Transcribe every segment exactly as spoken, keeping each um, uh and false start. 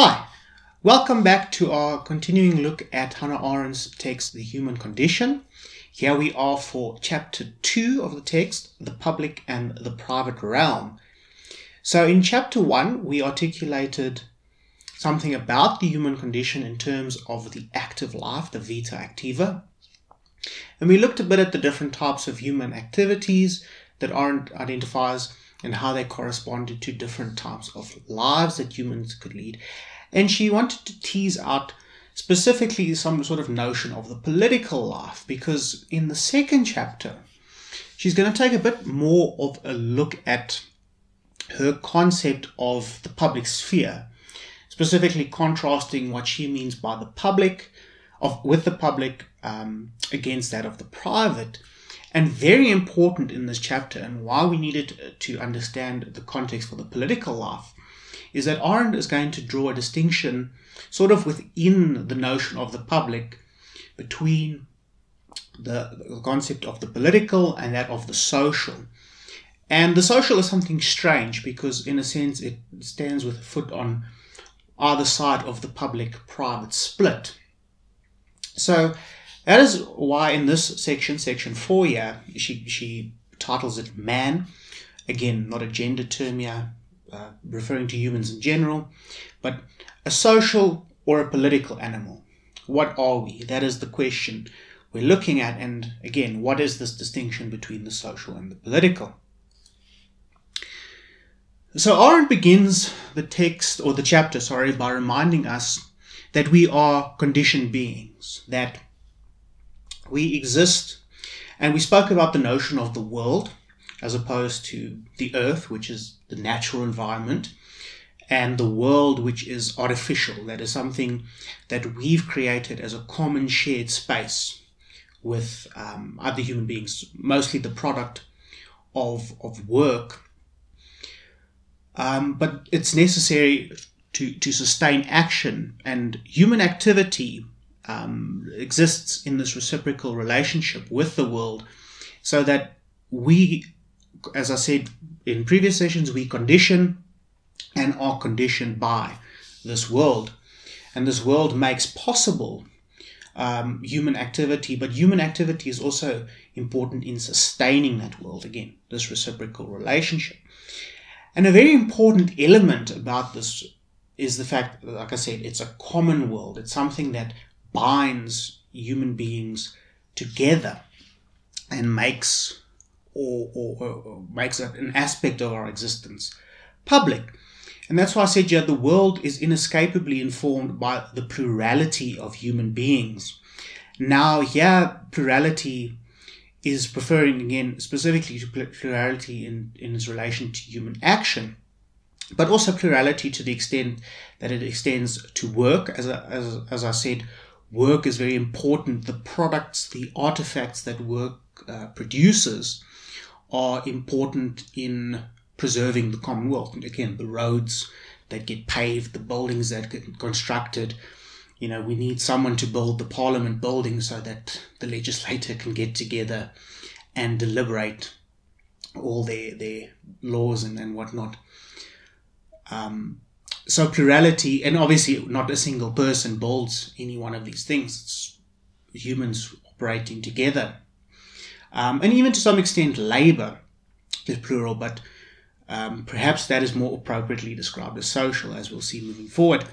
Hi, welcome back to our continuing look at Hannah Arendt's text, The Human Condition. Here we are for Chapter two of the text, The Public and the Private Realm. So in Chapter one, we articulated something about the human condition in terms of the active life, the Vita Activa. And we looked a bit at the different types of human activities that Arendt identifies and how they corresponded to different types of lives that humans could lead. And she wanted to tease out specifically some sort of notion of the political life, because in the second chapter, she's going to take a bit more of a look at her concept of the public sphere, specifically contrasting what she means by the public, of with the public um, against that of the private. And very important in this chapter, and why we needed to understand the context for the political life, is that Arendt is going to draw a distinction sort of within the notion of the public between the, the concept of the political and that of the social. And the social is something strange because in a sense it stands with a foot on either side of the public-private split. So that is why in this section, section four here, she, she titles it Man. Again, not a gender term here, uh, referring to humans in general, but a social or a political animal. What are we? That is the question we're looking at. And again, what is this distinction between the social and the political? So Arendt begins the text, or the chapter, sorry, by reminding us that we are conditioned beings, that we exist, and we spoke about the notion of the world as opposed to the earth, which is the natural environment, and the world, which is artificial. That is something that we've created as a common shared space with um, other human beings, mostly the product of, of work. Um, but it's necessary to, to sustain action, and human activity Um, exists in this reciprocal relationship with the world, so that we, as I said in previous sessions, we condition and are conditioned by this world. And this world makes possible um, human activity, but human activity is also important in sustaining that world, again, this reciprocal relationship. And a very important element about this is the fact that, like I said, it's a common world. It's something that binds human beings together and makes or, or, or makes an aspect of our existence public. And that's why I said, yeah, the world is inescapably informed by the plurality of human beings. Now, yeah, plurality is referring again specifically to plurality in, in its relation to human action, but also plurality to the extent that it extends to work. As I, as, as I said, work is very important. The products, the artifacts that work uh, produces are important in preserving the commonwealth. And again, the roads that get paved, the buildings that get constructed. You know, we need someone to build the parliament building so that the legislator can get together and deliberate all their, their laws and, and whatnot. Um, So plurality, and obviously not a single person builds any one of these things. It's humans operating together. Um, and even to some extent, labor is plural, but um, perhaps that is more appropriately described as social, as we'll see moving forward.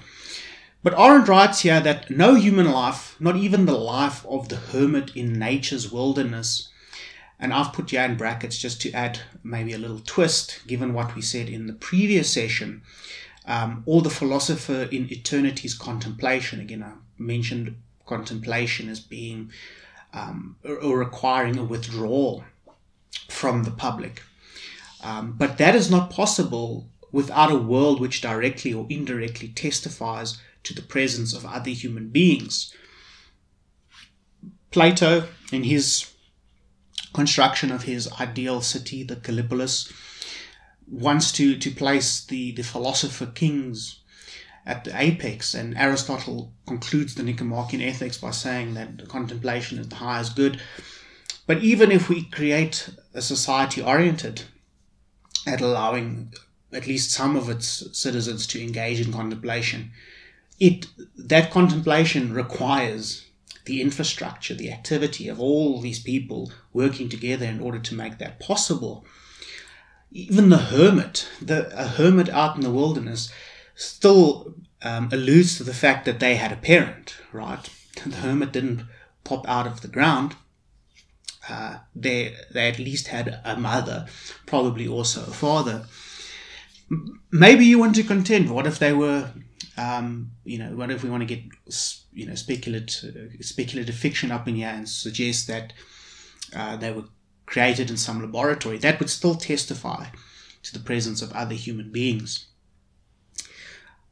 But Arendt writes here that no human life, not even the life of the hermit in nature's wilderness, and I've put here in brackets just to add maybe a little twist, given what we said in the previous session, Um, or the philosopher in eternity's contemplation. Again, I mentioned contemplation as being um, or, or requiring a withdrawal from the public. Um, but that is not possible without a world which directly or indirectly testifies to the presence of other human beings. Plato, in his construction of his ideal city, the Kallipolis, wants to, to place the, the philosopher kings at the apex, and Aristotle concludes the Nicomachean Ethics by saying that contemplation is the highest good. But even if we create a society oriented at allowing at least some of its citizens to engage in contemplation, it that contemplation requires the infrastructure, the activity of all these people working together in order to make that possible. Even the hermit, the, a hermit out in the wilderness, still um, alludes to the fact that they had a parent, right? The hermit didn't pop out of the ground. Uh, they, they at least had a mother, probably also a father. Maybe you want to contend, what if they were, um, you know, what if we want to get, you know, speculative, speculative fiction up in here and suggest that uh, they were created in some laboratory? That would still testify to the presence of other human beings.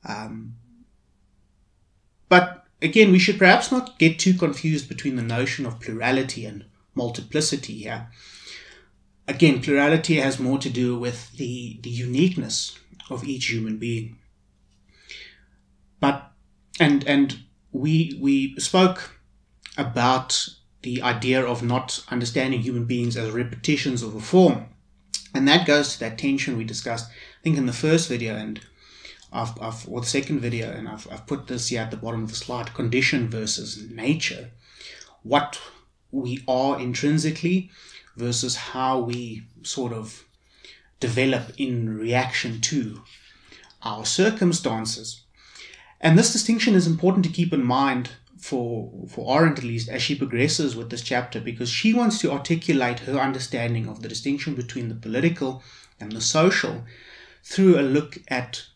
Um, but again, we should perhaps not get too confused between the notion of plurality and multiplicity here. Again, plurality has more to do with the, the uniqueness of each human being. But and and we we spoke about the idea of not understanding human beings as repetitions of a form. And that goes to that tension we discussed, I think, in the first video and I've, I've or the second video, and I've I've put this here at the bottom of the slide, condition versus nature. What we are intrinsically versus how we sort of develop in reaction to our circumstances. And this distinction is important to keep in mind for, for Arendt, at least, as she progresses with this chapter, because she wants to articulate her understanding of the distinction between the political and the social through a look at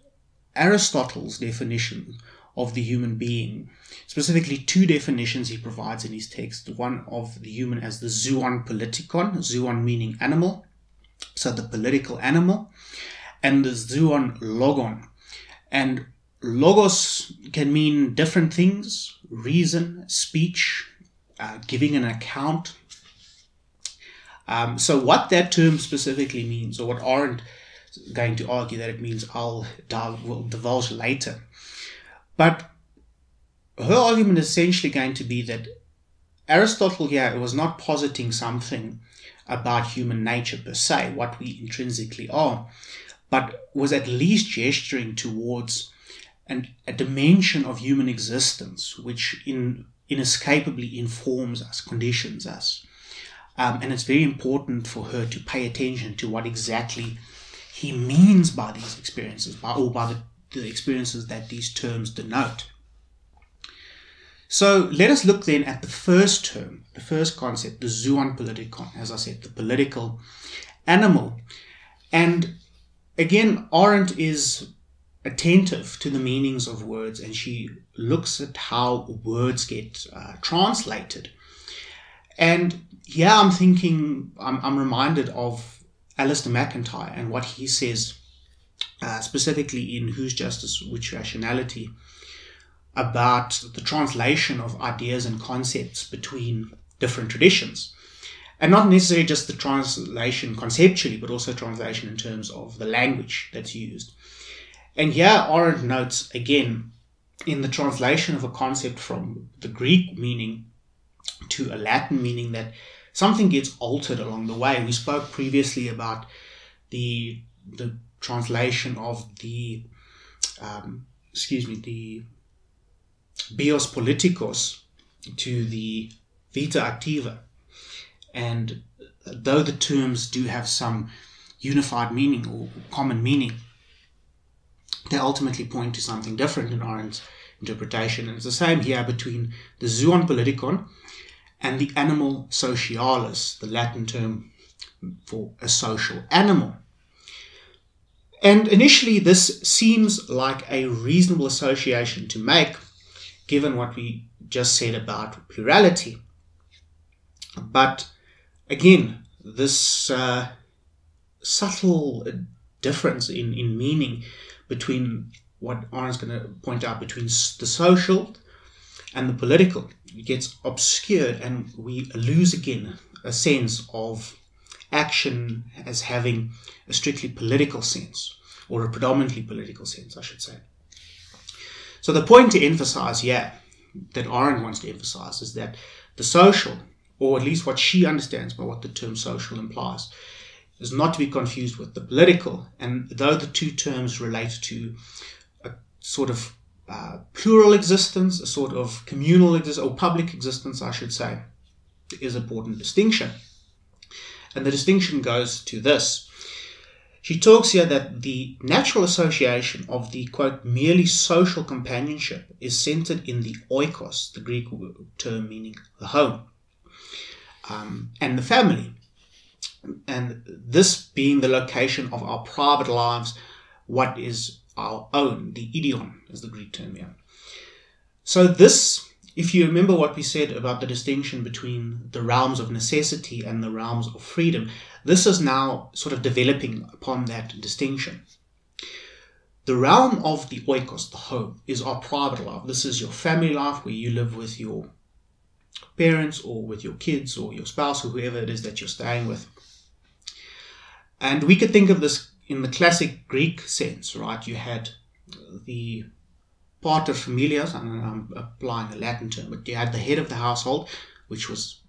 Aristotle's definition of the human being. Specifically, two definitions he provides in his text. One of the human as the zoon politikon, zoon meaning animal, so the political animal, and the zoon logon. And logos can mean different things: reason, speech, uh, giving an account. Um, so what that term specifically means, or what Arendt is going to argue that it means, I'll we'll divulge later. But her argument is essentially going to be that Aristotle here yeah, was not positing something about human nature per se, what we intrinsically are, but was at least gesturing towards an, a dimension of human existence which in, inescapably informs us, conditions us. Um, and it's very important for her to pay attention to what exactly he means by these experiences, by, or by the, the experiences that these terms denote. So let us look then at the first term, the first concept, the zoon politikon, as I said, the political animal. And again, Arendt is attentive to the meanings of words, and she looks at how words get uh, translated. And yeah, I'm thinking, I'm, I'm reminded of Alasdair MacIntyre and what he says uh, specifically in Whose Justice? Which Rationality? About the translation of ideas and concepts between different traditions. And not necessarily just the translation conceptually, but also translation in terms of the language that's used. And here Arendt notes, again, in the translation of a concept from the Greek meaning to a Latin meaning, that something gets altered along the way. We spoke previously about the, the translation of the, um, excuse me, the bios politikos to the Vita Activa, and though the terms do have some unified meaning or common meaning, they ultimately point to something different in Arendt's interpretation. And it's the same here between the zoon politikon and the animal socialis, the Latin term for a social animal. And initially this seems like a reasonable association to make, given what we just said about plurality. But again, this uh, subtle difference in, in meaning between what Arendt's going to point out between the social and the political gets obscured, and we lose again a sense of action as having a strictly political sense, or a predominantly political sense, I should say. So the point to emphasize, yeah, that Arendt wants to emphasize, is that the social, or at least what she understands by what the term social implies, is not to be confused with the political. And though the two terms relate to a sort of uh, plural existence, a sort of communal existence, or public existence, I should say, is an important distinction. And the distinction goes to this. She talks here that the natural association of the, quote, merely social companionship is centered in the oikos, the Greek term meaning the home, um, and the family. And this being the location of our private lives, what is our own, the idion is the Greek term here. So this, if you remember what we said about the distinction between the realms of necessity and the realms of freedom, this is now sort of developing upon that distinction. The realm of the oikos, the home, is our private life. This is your family life where you live with your parents or with your kids or your spouse or whoever it is that you're staying with. And we could think of this in the classic Greek sense, right? You had the pater familias, and I'm applying a Latin term, but you had the head of the household, which was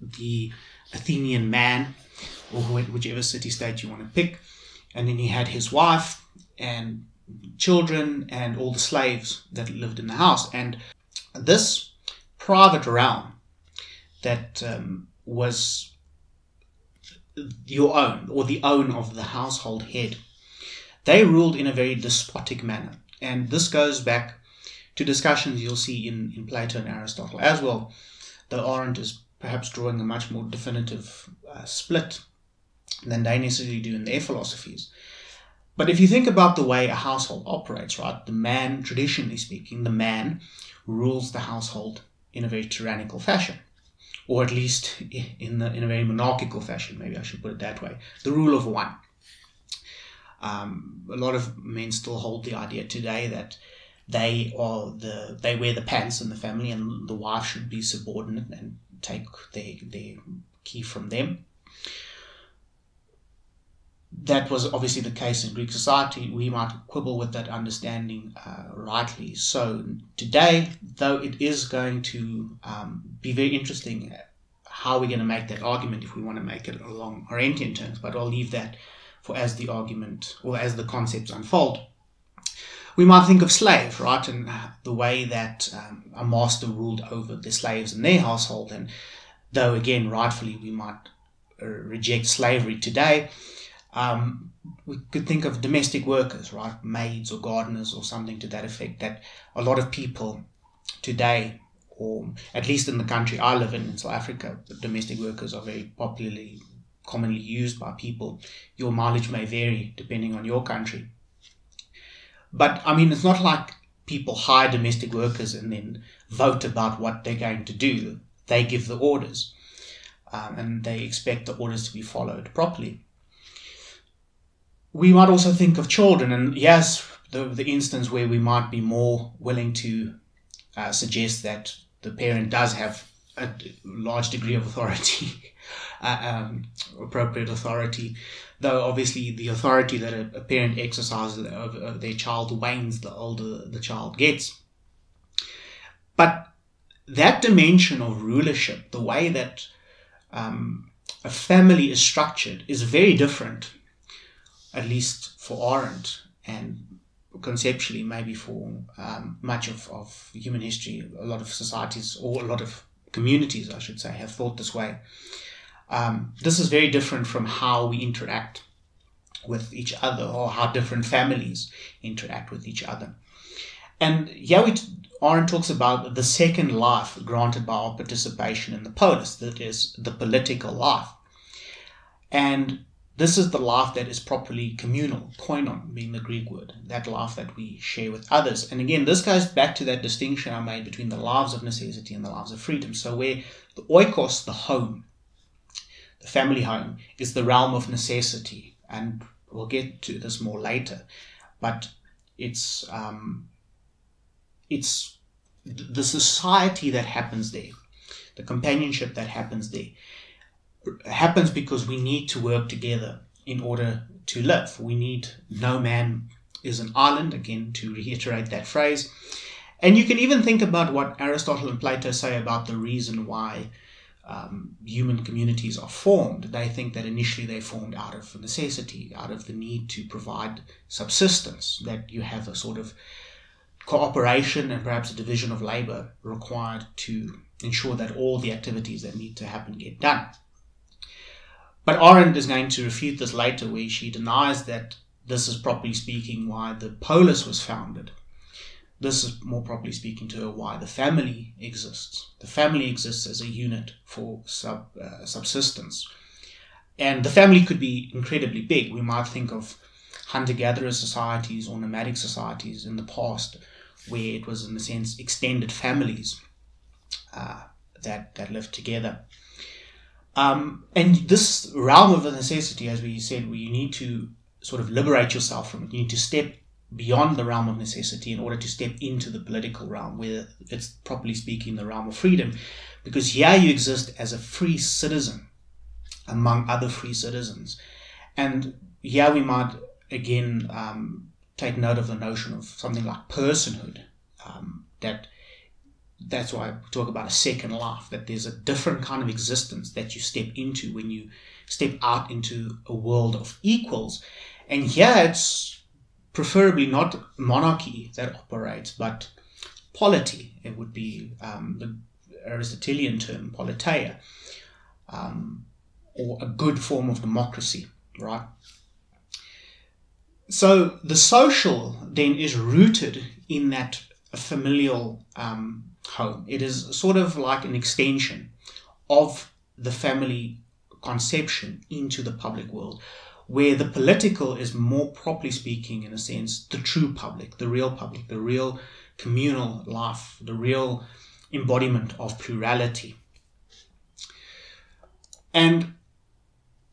the Athenian man, or whichever city-state you want to pick. And then he had his wife and children and all the slaves that lived in the house. And this private realm that um, was your own, or the own of the household head, they ruled in a very despotic manner. And this goes back to discussions you'll see in, in Plato and Aristotle as well, though Arendt is perhaps drawing a much more definitive uh, split than they necessarily do in their philosophies. But if you think about the way a household operates, right, the man, traditionally speaking, the man rules the household in a very tyrannical fashion, or at least in, the, in a very monarchical fashion, maybe I should put it that way, the rule of one. Um, a lot of men still hold the idea today that they are the they wear the pants in the family and the wife should be subordinate and take their, their key from them. That was obviously the case in Greek society. We might quibble with that understanding uh, rightly. So today, though, it is going to um, be very interesting how we're going to make that argument if we want to make it along Arendtian terms, but I'll leave that for as the argument or as the concepts unfold. We might think of slave, right, and the way that um, a master ruled over the slaves in their household. And though, again, rightfully, we might uh, reject slavery today, Um, we could think of domestic workers, right, maids or gardeners or something to that effect, that a lot of people today, or at least in the country I live in, in South Africa, domestic workers are very popularly, commonly used by people. Your mileage may vary depending on your country. But, I mean, it's not like people hire domestic workers and then vote about what they're going to do. They give the orders, um, and they expect the orders to be followed properly. We might also think of children, and yes, the, the instance where we might be more willing to uh, suggest that the parent does have a large degree of authority, uh, um, appropriate authority, though obviously the authority that a, a parent exercises over their child wanes the older the child gets. But that dimension of rulership, the way that um, a family is structured, is very different, at least for Arendt, and conceptually maybe for um, much of, of human history. A lot of societies, or a lot of communities, I should say, have thought this way. Um, this is very different from how we interact with each other, or how different families interact with each other. And yeah, we, Arendt talks about the second life granted by our participation in the polis, that is the political life. And this is the life that is properly communal, koinon being the Greek word, that life that we share with others. And again, this goes back to that distinction I made between the lives of necessity and the lives of freedom. So where the oikos, the home, the family home, is the realm of necessity, and we'll get to this more later, but it's, um, it's the society that happens there, the companionship that happens there, happens because we need to work together in order to live. We need, no man is an island, again, to reiterate that phrase. And you can even think about what Aristotle and Plato say about the reason why um, human communities are formed, they think that initially they're formed out of necessity, out of the need to provide subsistence, that you have a sort of cooperation and perhaps a division of labor required to ensure that all the activities that need to happen get done. But Arendt is going to refute this later, where she denies that this is properly speaking why the polis was founded. This is more properly speaking to her why the family exists. The family exists as a unit for sub, uh, subsistence. And the family could be incredibly big. We might think of hunter-gatherer societies or nomadic societies in the past, where it was, in a sense, extended families uh, that, that lived together. Um, and this realm of necessity, as we said, where you need to sort of liberate yourself from it, you need to step beyond the realm of necessity in order to step into the political realm, where it's properly speaking the realm of freedom, because here you exist as a free citizen among other free citizens. And here we might again um, take note of the notion of something like personhood, um, that that's why we talk about a second life, that there's a different kind of existence that you step into when you step out into a world of equals. And here it's preferably not monarchy that operates, but polity. It would be um, the Aristotelian term, politeia, um, or a good form of democracy, right? So the social then is rooted in that familial um, home. It is sort of like an extension of the family conception into the public world, where the political is more properly speaking, in a sense, the true public, the real public, the real communal life, the real embodiment of plurality. And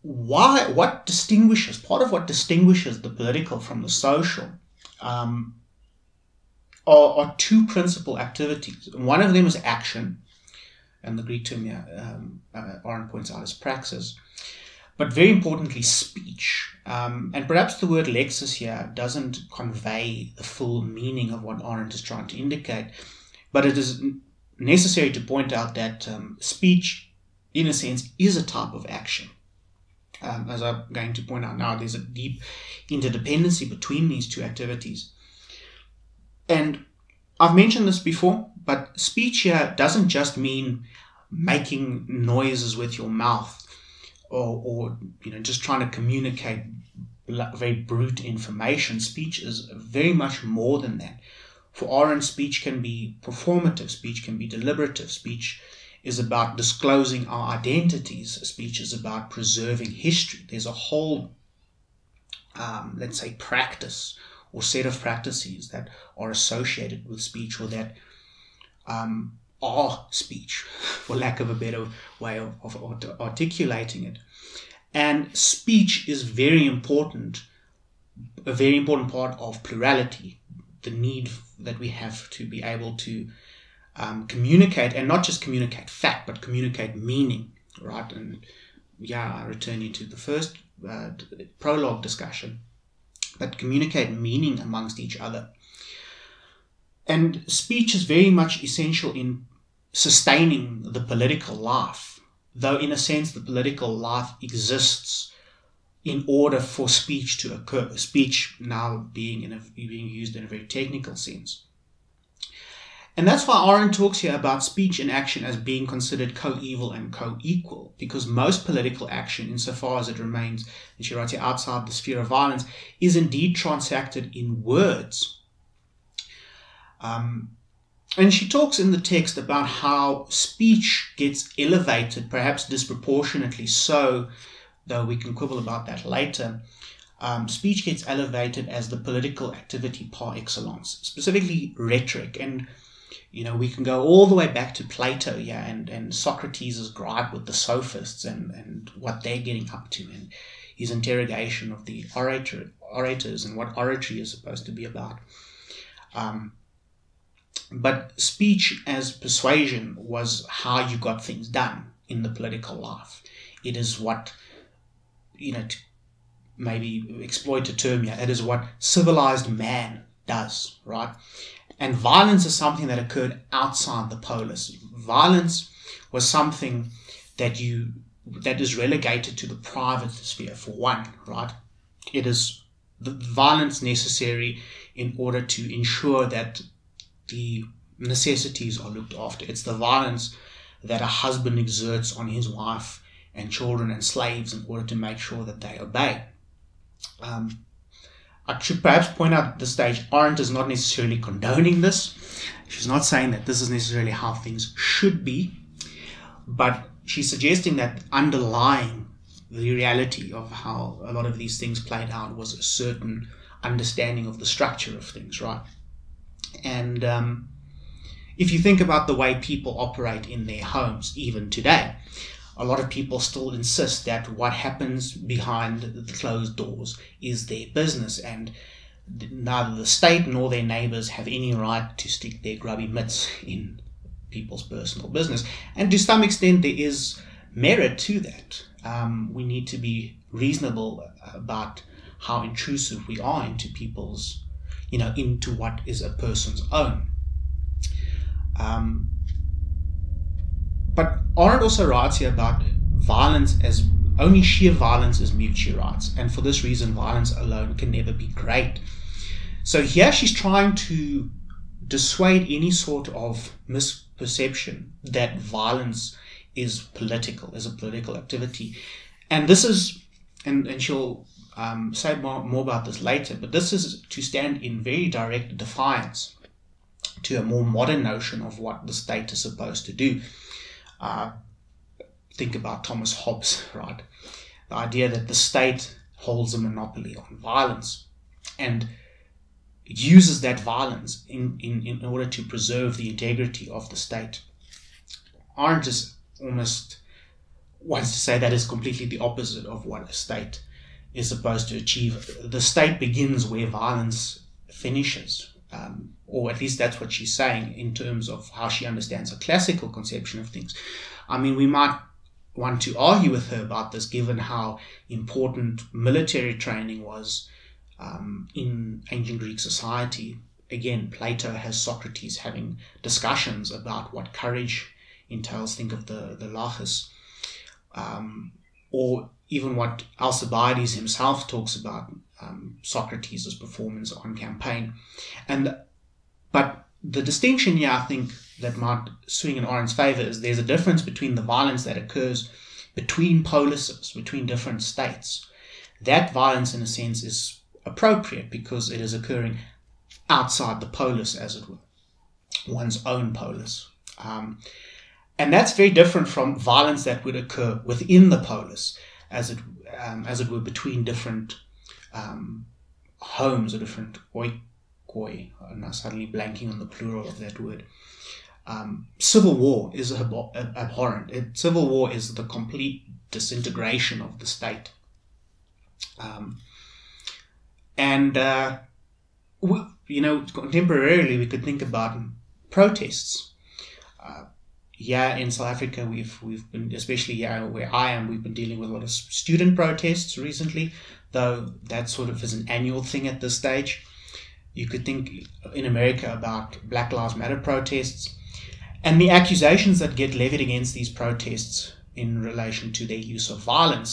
why, what distinguishes, part of what distinguishes the political from the social um, are, are two principal activities. One of them is action, and the Greek term here, um, uh, Arendt points out, is praxis. But very importantly, speech. Um, and perhaps the word lexis here doesn't convey the full meaning of what Arendt is trying to indicate, but it is necessary to point out that um, speech, in a sense, is a type of action. Um, as I'm going to point out now, there's a deep interdependency between these two activities. And I've mentioned this before, but speech here doesn't just mean making noises with your mouth, Or, or, you know, just trying to communicate very brute information. Speech is very much more than that. For Arendt, speech can be performative. Speech can be deliberative. Speech is about disclosing our identities. Speech is about preserving history. There's a whole, um, let's say, practice or set of practices that are associated with speech, or that um, Our speech, for lack of a better way of, of articulating it. And speech is very important, a very important part of plurality, the need that we have to be able to um, communicate, and not just communicate fact, but communicate meaning, right? And yeah, I return you to the first uh, prologue discussion, but communicate meaning amongst each other. And speech is very much essential in sustaining the political life, though in a sense the political life exists in order for speech to occur, speech now being in a, being used in a very technical sense. And that's why Arendt talks here about speech and action as being considered coeval and co-equal, because most political action, insofar as it remains, and she writes here, outside the sphere of violence, is indeed transacted in words. Um, and she talks in the text about how speech gets elevated, perhaps disproportionately so, though we can quibble about that later. Um, speech gets elevated as the political activity par excellence, specifically rhetoric. And, you know, we can go all the way back to Plato here, yeah, and, and Socrates' gripe with the sophists and, and what they're getting up to, and his interrogation of the orator, orators and what oratory is supposed to be about. Um, But speech as persuasion was how you got things done in the political life. It is what, you know, to maybe exploit a term here, it is what civilized man does, right? And violence is something that occurred outside the polis. Violence was something that you that is relegated to the private sphere, for one, right? It is the violence necessary in order to ensure that the necessities are looked after. It's the violence that a husband exerts on his wife and children and slaves in order to make sure that they obey. Um, I should perhaps point out at this stage, Arendt is not necessarily condoning this. She's not saying that this is necessarily how things should be, but she's suggesting that underlying the reality of how a lot of these things played out was a certain understanding of the structure of things, right? And um, if you think about the way people operate in their homes, even today, a lot of people still insist that what happens behind the closed doors is their business, and neither the state nor their neighbors have any right to stick their grubby mitts in people's personal business. And to some extent, there is merit to that. Um, we need to be reasonable about how intrusive we are into people's, you know, into what is a person's own. Um, but Arendt also writes here about violence as only sheer violence is mute, she writes, and for this reason, violence alone can never be great. So here she's trying to dissuade any sort of misperception that violence is political, is a political activity. And this is, and, and she'll um, say more, more about this later, but this is to stand in very direct defiance to a more modern notion of what the state is supposed to do. Uh, think about Thomas Hobbes, right? The idea that the state holds a monopoly on violence and uses that violence in, in, in order to preserve the integrity of the state. Arendt is almost wants to say that is completely the opposite of what a state is supposed to achieve. The state begins where violence finishes. Um, or at least that's what she's saying in terms of how she understands a classical conception of things. I mean, we might want to argue with her about this, given how important military training was um, in ancient Greek society. Again, Plato has Socrates having discussions about what courage entails. Think of the, the Laches, um, or even what Alcibiades himself talks about, Um, Socrates' performance on campaign. And but the distinction here, I think, that might swing in Arendt's favor is there's a difference between the violence that occurs between polises, between different states. That violence, in a sense, is appropriate because it is occurring outside the polis, as it were, one's own polis. Um, and that's very different from violence that would occur within the polis, as it, um, as it were, between different Um, homes, or different oikoi. I'm now suddenly blanking on the plural of that word. Um, civil war is abhor abhorrent. It, civil war is the complete disintegration of the state. Um, and, uh, we, you know, contemporarily we could think about protests. Uh, Yeah, in South Africa, we've we've been, especially here where I am, we've been dealing with a lot of student protests recently, though that sort of is an annual thing at this stage. You could think in America about Black Lives Matter protests, and the accusations that get levied against these protests in relation to their use of violence.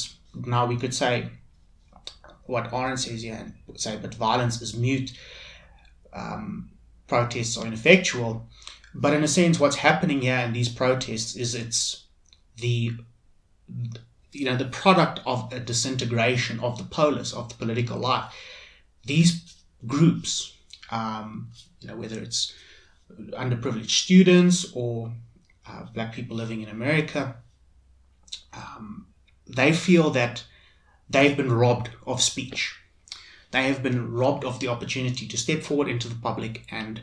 Now we could say what Arendt says here, and say, but violence is mute, um, protests are ineffectual. But in a sense, what's happening here in these protests is it's the, you know, the product of a disintegration of the polis, of the political life. These groups, um, you know, whether it's underprivileged students or uh, black people living in America, um, they feel that they've been robbed of speech. They have been robbed of the opportunity to step forward into the public and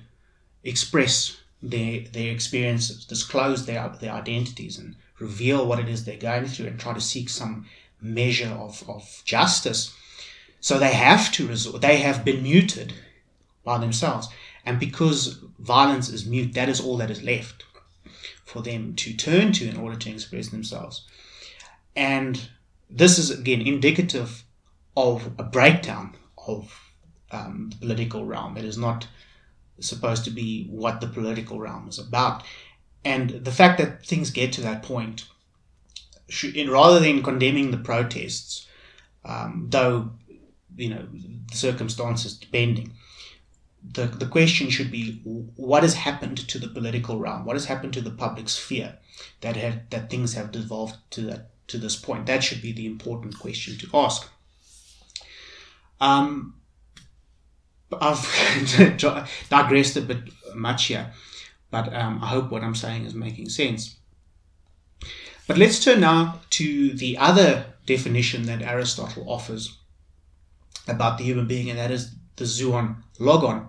express Their, their experiences, disclose their, their identities and reveal what it is they're going through and try to seek some measure of, of justice. So they have to resort, they have been muted by themselves. And because violence is mute, that is all that is left for them to turn to in order to express themselves. And this is, again, indicative of a breakdown of um, the political realm. It is not supposed to be what the political realm is about, and the fact that things get to that point should, in, rather than condemning the protests, um, though, you know, the circumstances depending, the, the question should be, what has happened to the political realm? What has happened to the public sphere that have, that things have devolved to that, to this point? That should be the important question to ask. Um, I've digressed a bit much here, but um, I hope what I'm saying is making sense. But let's turn now to the other definition that Aristotle offers about the human being, and that is the zoon logon.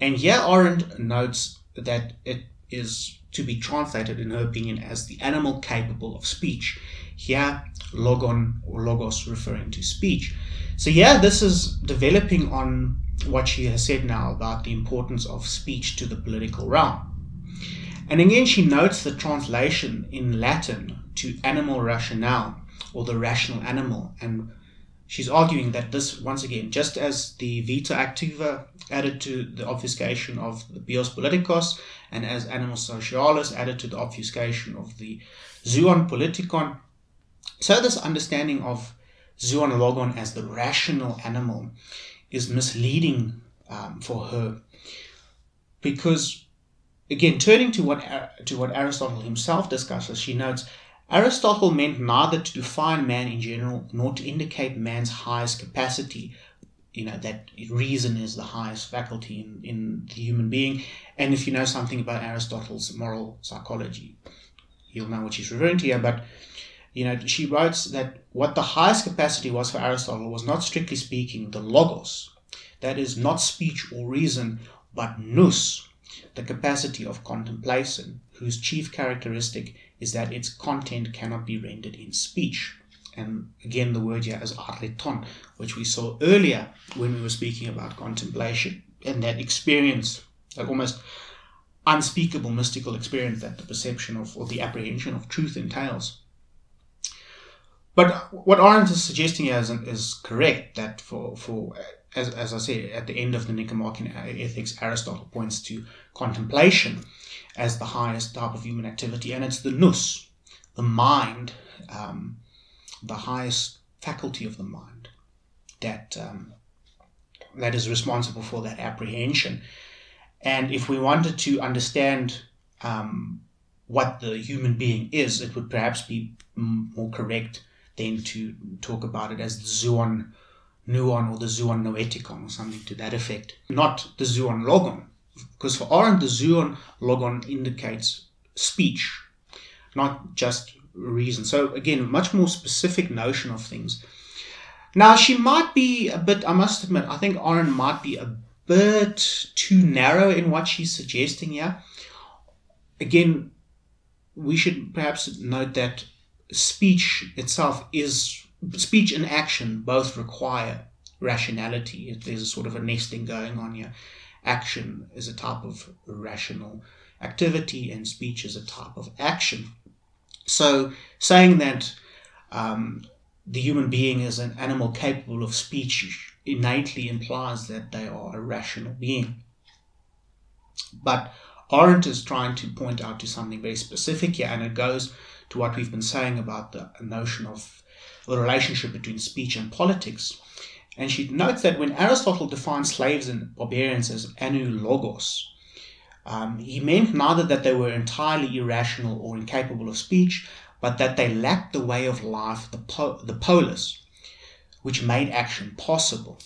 And here Arendt notes that it is to be translated, in her opinion, as the animal capable of speech. Here, logon or logos referring to speech. So here, this is developing on what she has said now about the importance of speech to the political realm. And again, she notes the translation in Latin to animal rationale, or the rational animal. And she's arguing that this, once again, just as the Vita Activa added to the obfuscation of the bios politikos, and as animal socialis added to the obfuscation of the zoon politikon, so this understanding of zoon logon as the rational animal is misleading um, for her, because, again, turning to what to what Aristotle himself discusses, she notes, Aristotle meant neither to define man in general, nor to indicate man's highest capacity, you know, that reason is the highest faculty in, in the human being. And if you know something about Aristotle's moral psychology, you'll know what she's referring to here. But, you know, she writes that what the highest capacity was for Aristotle was not, strictly speaking, the logos, that is, not speech or reason, but nous, the capacity of contemplation, whose chief characteristic is that its content cannot be rendered in speech. And again, the word here is arreton, which we saw earlier when we were speaking about contemplation and that experience, that almost unspeakable mystical experience that the perception of, or the apprehension of truth entails. But what Arendt is suggesting here is, is correct, that for, for as, as I said, at the end of the Nicomachean Ethics, Aristotle points to contemplation as the highest type of human activity, and it's the nous, the mind, um, the highest faculty of the mind, that um, that is responsible for that apprehension. And if we wanted to understand um, what the human being is, it would perhaps be more correct then to talk about it as the zoon nuon or the zoon noeticon, or something to that effect, not the zoon logon. Because for Arendt, the zoon logon indicates speech, not just reason. So again, a much more specific notion of things. Now, she might be a bit, I must admit, I think Arendt might be a bit too narrow in what she's suggesting here. Again, we should perhaps note that speech itself is, speech and action both require rationality. There's a sort of a nesting going on here. Action is a type of rational activity, and speech is a type of action. So saying that um, the human being is an animal capable of speech innately implies that they are a rational being. But Arendt is trying to point out to something very specific here, and it goes to what we've been saying about the notion of the relationship between speech and politics. And she notes that when Aristotle defined slaves and barbarians as anu logos, um, he meant neither that they were entirely irrational or incapable of speech, but that they lacked the way of life, the, po the polis, which made action possible.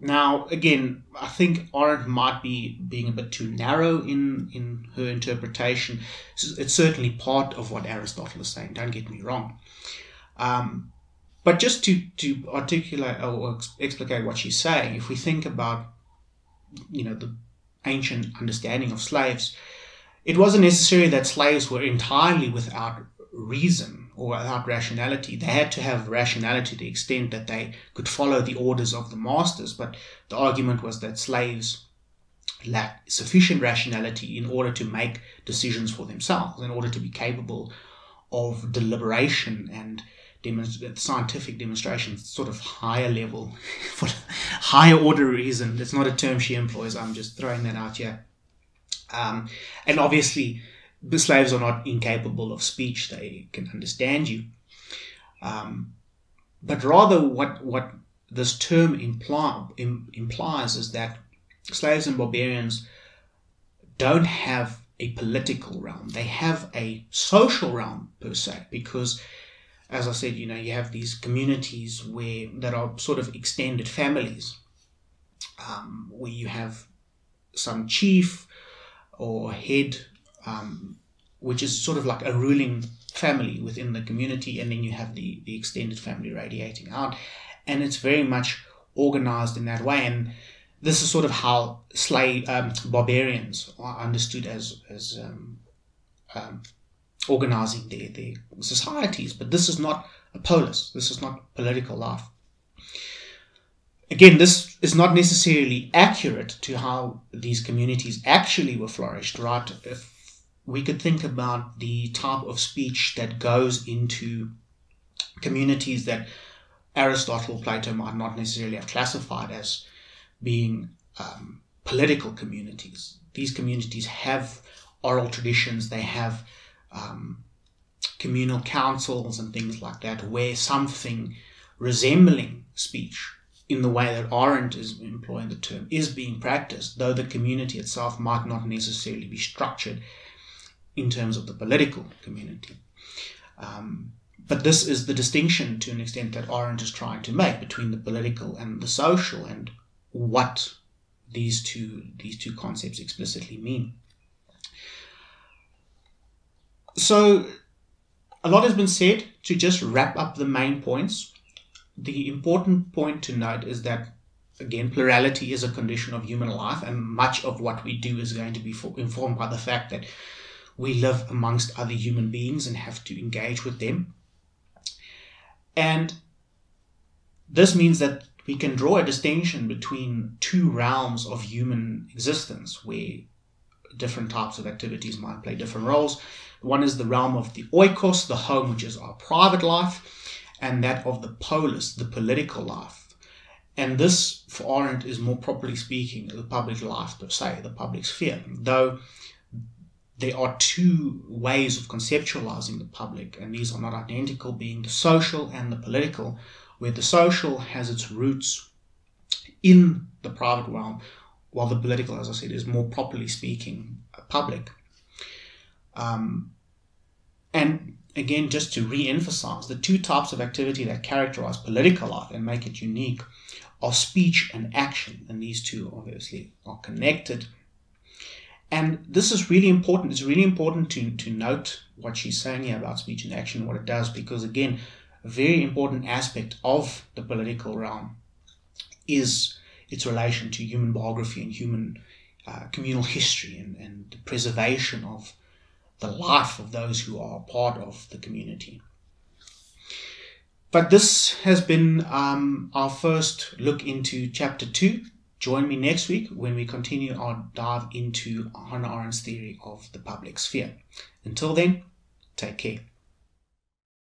Now, again, I think Arendt might be being a bit too narrow in, in her interpretation. It's certainly part of what Aristotle is saying, don't get me wrong. Um, But just to, to articulate or explicate what she's saying, if we think about, you know, the ancient understanding of slaves, it wasn't necessary that slaves were entirely without reason or without rationality. They had to have rationality to the extent that they could follow the orders of the masters. But the argument was that slaves lacked sufficient rationality in order to make decisions for themselves, in order to be capable of deliberation and Demonst scientific demonstration, sort of higher level, for higher order reason. That's not a term she employs. I'm just throwing that out here. Um, and obviously, the slaves are not incapable of speech. They can understand you. Um, but rather what, what this term imply, im, implies is that slaves and barbarians don't have a political realm. They have a social realm, per se, because, as I said, you know, you have these communities where that are sort of extended families, um, where you have some chief or head, um, which is sort of like a ruling family within the community, and then you have the, the extended family radiating out, and it's very much organized in that way. And this is sort of how slave um, barbarians are understood as as um, um, organizing their, their societies. But this is not a polis. This is not political life. Again, this is not necessarily accurate to how these communities actually were flourished, right? If we could think about the type of speech that goes into communities that Aristotle, Plato might not necessarily have classified as being um, political communities. These communities have oral traditions, they have um, communal councils and things like that, where something resembling speech in the way that Arendt is employing the term is being practiced, though the community itself might not necessarily be structured in terms of the political community. Um, but this is the distinction to an extent that Arendt is trying to make between the political and the social, and what these two these two concepts explicitly mean. So a lot has been said. To just wrap up the main points, the important point to note is that, again, plurality is a condition of human life, and much of what we do is going to be for, informed by the fact that we live amongst other human beings and have to engage with them. And this means that we can draw a distinction between two realms of human existence where different types of activities might play different roles. One is the realm of the oikos, the home, which is our private life, and that of the polis, the political life. And this, for Arendt, is more properly speaking the public life per se, the public sphere, though there are two ways of conceptualizing the public, and these are not identical, being the social and the political, where the social has its roots in the private realm, while the political, as I said, is more properly speaking public. Um, and again, just to re-emphasize, the two types of activity that characterize political life and make it unique are speech and action, and these two obviously are connected. And this is really important. It's really important to, to note what she's saying here about speech and action, what it does, because again, a very important aspect of the political realm is its relation to human biography and human uh, communal history, and, and the preservation of the life of those who are part of the community. But this has been um, our first look into chapter two. Join me next week when we continue our dive into Hannah Arendt's theory of the public sphere. Until then, take care.